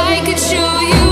I could show you.